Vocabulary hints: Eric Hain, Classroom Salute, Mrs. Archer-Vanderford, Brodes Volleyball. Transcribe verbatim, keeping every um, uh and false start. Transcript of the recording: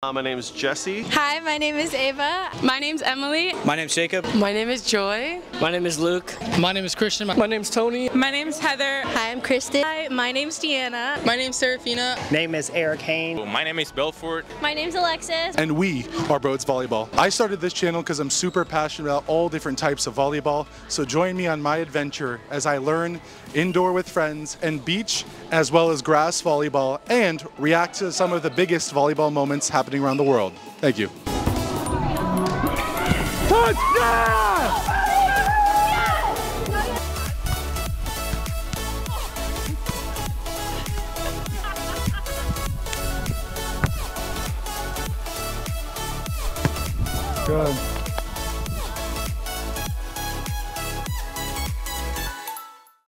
Uh, my name is Jesse. Hi, my name is Ava. My name's Emily. My name's Jacob. My name is Joy. My name is Luke. My name is Christian. My, my name's Tony. My name's Heather. Hi, I'm Kristen. Hi, my name's Deanna. My name's Serafina. Name is Eric Hain. My name is Belfort. My name's Alexis. And we are Brodes Volleyball. I started this channel because I'm super passionate about all different types of volleyball. So join me on my adventure as I learn indoor with friends and beach, as well as grass volleyball, and react to some of the biggest volleyball moments happening around the world. Thank you. Touchdown! Good.